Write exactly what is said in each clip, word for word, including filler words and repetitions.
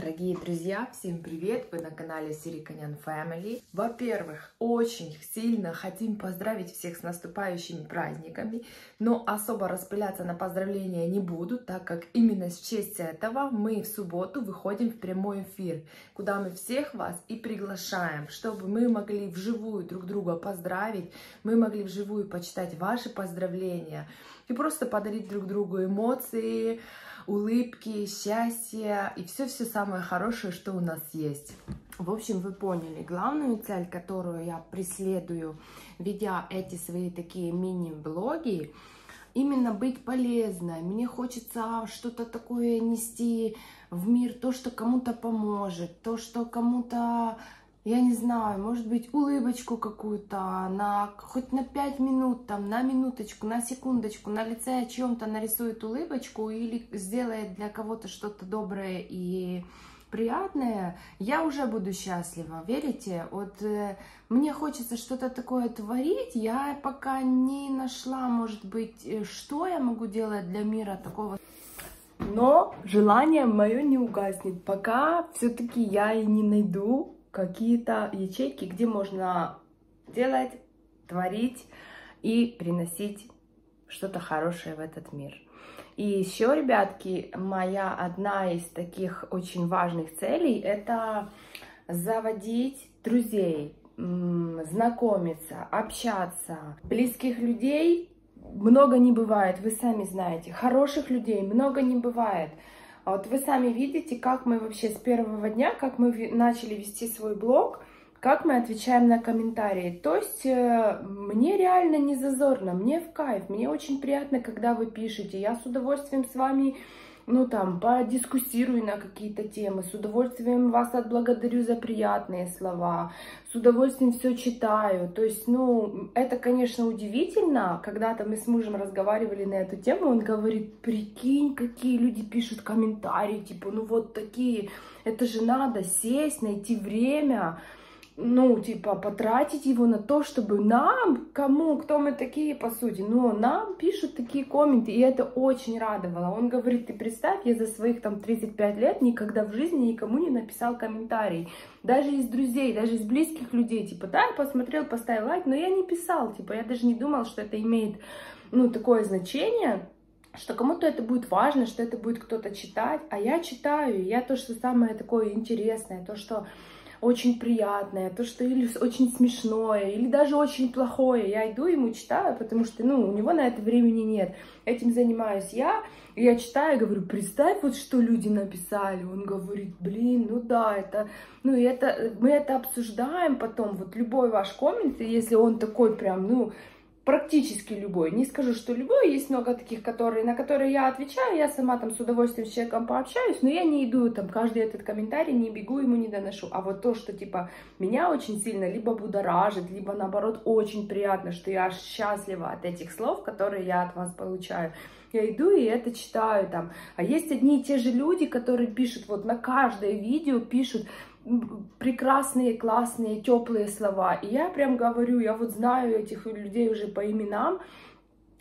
Дорогие друзья, всем привет! Вы на канале Сириканян Family. Во-первых, очень сильно хотим поздравить всех с наступающими праздниками, но особо распыляться на поздравления не буду, так как именно с честь этого мы в субботу выходим в прямой эфир, куда мы всех вас и приглашаем, чтобы мы могли вживую друг друга поздравить, мы могли вживую почитать ваши поздравления и просто подарить друг другу эмоции, улыбки, счастье и все-все самое хорошее, что у нас есть. В общем, вы поняли главную цель, которую я преследую, ведя эти свои такие мини-блоги, именно быть полезной. Мне хочется что-то такое нести в мир, то, что кому-то поможет, то, что кому-то, я не знаю, может быть, улыбочку какую-то, на хоть на пять минут, там, на минуточку, на секундочку, на лице о чем-то нарисует улыбочку или сделает для кого-то что-то доброе и приятное, я уже буду счастлива, верите? Вот э, мне хочется что-то такое творить, я пока не нашла, может быть, что я могу делать для мира такого. Но желание мое не угаснет, пока все-таки я и не найду какие-то ячейки, где можно делать, творить и приносить что-то хорошее в этот мир. И еще, ребятки, моя одна из таких очень важных целей – это заводить друзей, знакомиться, общаться. Близких людей много не бывает, вы сами знаете. Хороших людей много не бывает. Вот вы сами видите, как мы вообще с первого дня, как мы начали вести свой блог, как мы отвечаем на комментарии. То есть мне реально не зазорно, мне в кайф, мне очень приятно, когда вы пишете. Я с удовольствием с вами, ну там, подискуссирую на какие-то темы, с удовольствием вас отблагодарю за приятные слова, с удовольствием все читаю. То есть, ну, это, конечно, удивительно. Когда-то мы с мужем разговаривали на эту тему, он говорит, прикинь, какие люди пишут комментарии, типа, ну вот такие, это же надо сесть, найти время, ну, типа, потратить его на то, чтобы нам, кому, кто мы такие, по сути, но нам пишут такие комменты, и это очень радовало. Он говорит, ты представь, я за своих, там, тридцать пять лет никогда в жизни никому не написал комментарий, даже из друзей, даже из близких людей, типа, да, я посмотрел, поставил лайк, но я не писал, типа, я даже не думал, что это имеет, ну, такое значение, что кому-то это будет важно, что это будет кто-то читать, а я читаю, я то, что самое такое интересное, то, что очень приятное, то, что или очень смешное, или даже очень плохое. Я иду ему читаю, потому что, ну, у него на это времени нет. Этим занимаюсь я, и я читаю, говорю, представь, вот что люди написали. Он говорит, блин, ну да, это... Ну, и это... Мы это обсуждаем потом, вот любой ваш коммент, если он такой прям, ну... Практически любой. Не скажу, что любой. Есть много таких, которые, на которые я отвечаю. Я сама там с удовольствием с человеком пообщаюсь, но я не иду там каждый этот комментарий, не бегу, ему не доношу. А вот то, что типа меня очень сильно либо будоражит, либо наоборот очень приятно, что я аж счастлива от этих слов, которые я от вас получаю. Я иду и это читаю там. А есть одни и те же люди, которые пишут вот на каждое видео, пишут прекрасные, классные, теплые слова. И я прям говорю, я вот знаю этих людей уже по именам.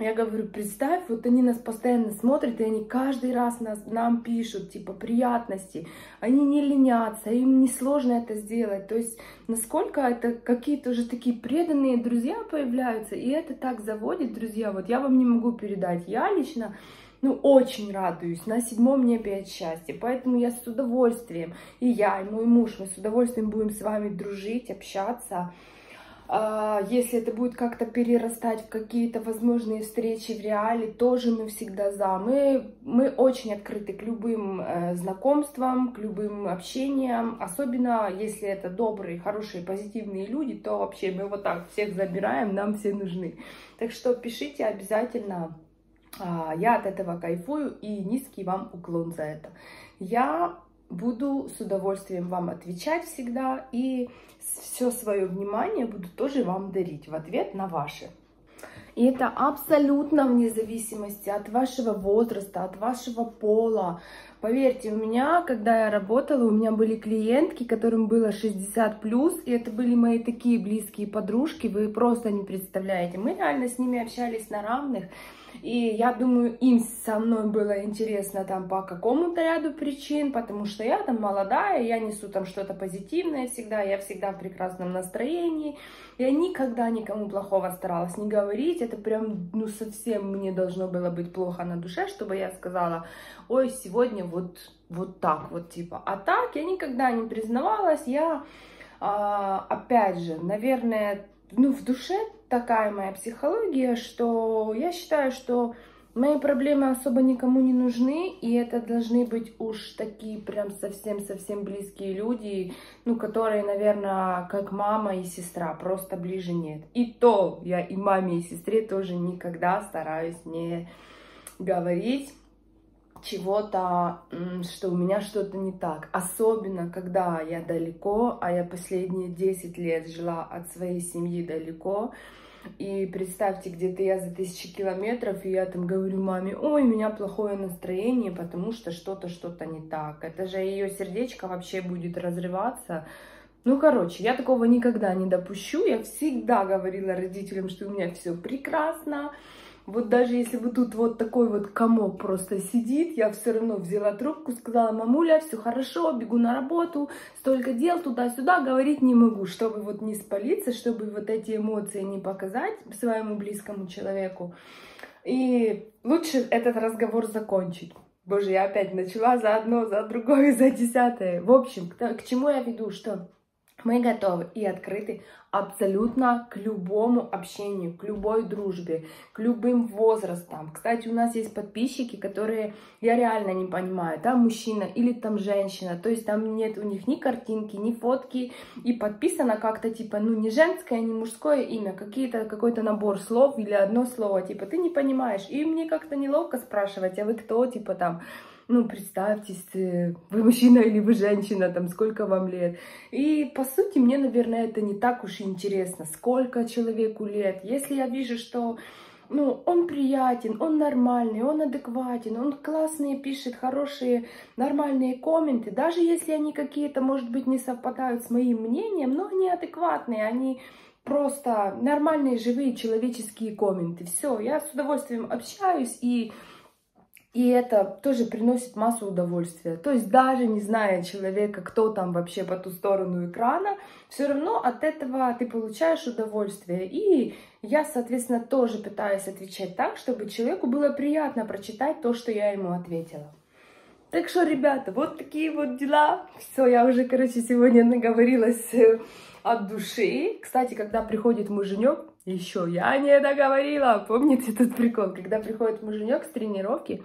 Я говорю, представь, вот они нас постоянно смотрят, и они каждый раз нас, нам пишут, типа, приятности. Они не ленятся, им не сложно это сделать. То есть, насколько это какие-то уже такие преданные друзья появляются, и это так заводит, друзья. Вот я вам не могу передать. Я лично, ну, очень радуюсь, на седьмом небе от счастья. Поэтому я с удовольствием, и я, и мой муж, мы с удовольствием будем с вами дружить, общаться. Если это будет как-то перерастать в какие-то возможные встречи в реале, тоже мы всегда за. Мы, мы очень открыты к любым знакомствам, к любым общениям. Особенно, если это добрые, хорошие, позитивные люди, то вообще мы вот так всех забираем, нам все нужны. Так что пишите обязательно. Я от этого кайфую и низкий вам уклон за это. Я буду с удовольствием вам отвечать всегда и все свое внимание буду тоже вам дарить в ответ на ваши. И это абсолютно вне зависимости от вашего возраста, от вашего пола. Поверьте, у меня, когда я работала, у меня были клиентки, которым было шестьдесят плюс, и это были мои такие близкие подружки, вы просто не представляете. Мы реально с ними общались на равных. И я думаю, им со мной было интересно там по какому-то ряду причин, потому что я там молодая, я несу там что-то позитивное всегда, я всегда в прекрасном настроении. Я никогда никому плохого старалась не говорить, это прям, ну, совсем мне должно было быть плохо на душе, чтобы я сказала, ой, сегодня вот, вот так вот, типа. А так я никогда не признавалась, я, а, опять же, наверное, ну, в душе такая моя психология, что я считаю, что мои проблемы особо никому не нужны, и это должны быть уж такие прям совсем-совсем близкие люди, ну, которые, наверное, как мама и сестра, просто ближе нет. И то я и маме, и сестре тоже никогда стараюсь не говорить чего-то, что у меня что-то не так. Особенно, когда я далеко, а я последние десять лет жила от своей семьи далеко. И представьте, где-то я за тысячи километров, и я там говорю маме, ой, у меня плохое настроение, потому что что-то, что-то не так. Это же ее сердечко вообще будет разрываться. Ну, короче, я такого никогда не допущу. Я всегда говорила родителям, что у меня все прекрасно. Вот даже если вот тут вот такой вот комок просто сидит, я все равно взяла трубку, сказала, мамуля, все хорошо, бегу на работу, столько дел туда-сюда, говорить не могу, чтобы вот не спалиться, чтобы вот эти эмоции не показать своему близкому человеку. И лучше этот разговор закончить. Боже, я опять начала за одно, за другое, за десятое. В общем, к чему я веду, что... Мы готовы и открыты абсолютно к любому общению, к любой дружбе, к любым возрастам. Кстати, у нас есть подписчики, которые я реально не понимаю, там мужчина или там женщина, то есть там нет у них ни картинки, ни фотки, и подписано как-то типа, ну, не женское, не мужское имя, какие-то, какой-то набор слов или одно слово, типа, ты не понимаешь, и мне как-то неловко спрашивать, а вы кто, типа там... Ну, представьтесь, вы мужчина или вы женщина, там, сколько вам лет. И, по сути, мне, наверное, это не так уж и интересно, сколько человеку лет. Если я вижу, что, ну, он приятен, он нормальный, он адекватен, он классные пишет, хорошие, нормальные комменты, даже если они какие-то, может быть, не совпадают с моим мнением, но они адекватные, они... просто нормальные, живые, человеческие комменты. Все, я с удовольствием общаюсь, и, и это тоже приносит массу удовольствия. То есть даже не зная человека, кто там вообще по ту сторону экрана, все равно от этого ты получаешь удовольствие. И я, соответственно, тоже пытаюсь отвечать так, чтобы человеку было приятно прочитать то, что я ему ответила. Так что, ребята, вот такие вот дела. Все, я уже, короче, сегодня наговорилась от души. Кстати, когда приходит муженек, еще я не договорила. Помните этот прикол? Когда приходит муженек с тренировки,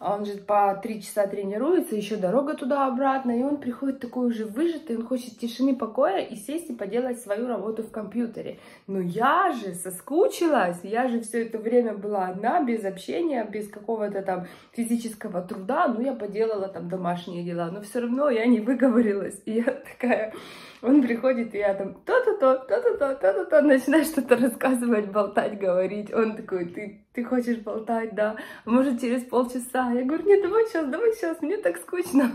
он же по три часа тренируется, еще дорога туда-обратно, и он приходит такой уже выжатый, он хочет тишины, покоя и сесть и поделать свою работу в компьютере. Но я же соскучилась, я же все это время была одна, без общения, без какого-то там физического труда, ну я поделала там домашние дела, но все равно я не выговорилась, и я такая... Он приходит, и я там то-то-то, то-то-то, то-то-то, начинаю что-то рассказывать, болтать, говорить. Он такой, ты, ты хочешь болтать, да? Может, через полчаса? Я говорю, нет, давай сейчас, давай сейчас, мне так скучно.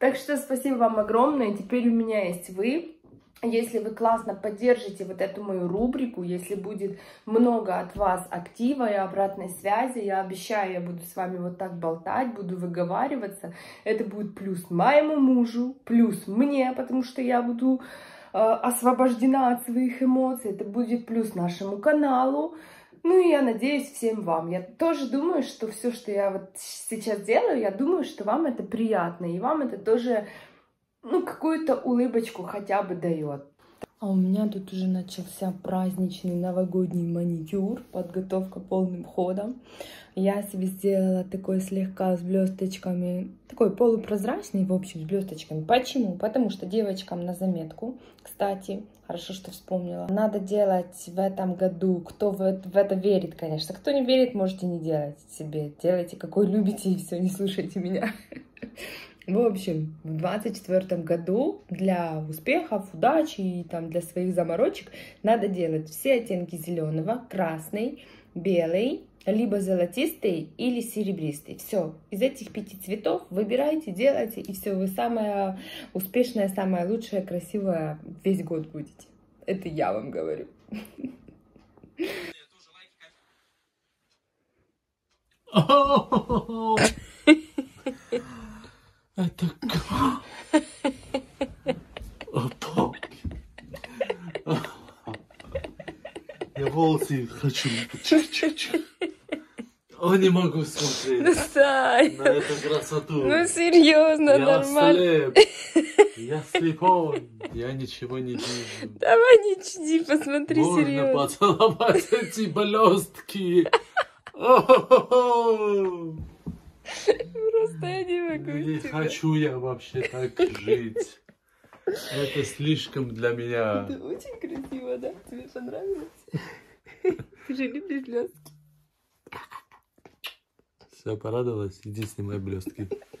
Так что спасибо вам огромное. Теперь у меня есть вы. Если вы классно поддержите вот эту мою рубрику, если будет много от вас актива и обратной связи, я обещаю, я буду с вами вот так болтать, буду выговариваться. Это будет плюс моему мужу, плюс мне, потому что я буду э, освобождена от своих эмоций. Это будет плюс нашему каналу. Ну и я надеюсь всем вам. Я тоже думаю, что все, что я вот сейчас делаю, я думаю, что вам это приятно, и вам это тоже... ну, какую-то улыбочку хотя бы дает. А у меня тут уже начался праздничный новогодний маникюр, подготовка полным ходом. Я себе сделала такой слегка с блесточками, такой полупрозрачный, в общем, с блесточками. Почему? Потому что девочкам на заметку, кстати, хорошо, что вспомнила, надо делать в этом году, кто в это верит, конечно. Кто не верит, можете не делать себе. Делайте, какой любите, и все, не слушайте меня. В общем, в двадцать четвёртом году для успехов, удачи и там для своих заморочек надо делать все оттенки зеленого, красный, белый, либо золотистый или серебристый. Все, из этих пяти цветов выбирайте, делайте, и все, вы самая успешная, самая лучшая, красивая весь год будете. Это я вам говорю. Это как? Я волосы хочу. Чуть-чуть. О, не могу смотреть. Ну, Сай. На эту красоту. Ну, серьезно, я нормально. Слеп. Я слепой. Я ничего не вижу. Давай не чуди, посмотри. Можно серьезно. Можно поцеловать эти блестки. Просто я не могу. Не хочу я вообще так жить. Это слишком для меня. Это очень красиво, да? Тебе понравилось? Ты же любишь блестки. Все, порадовалась? Иди снимай блестки.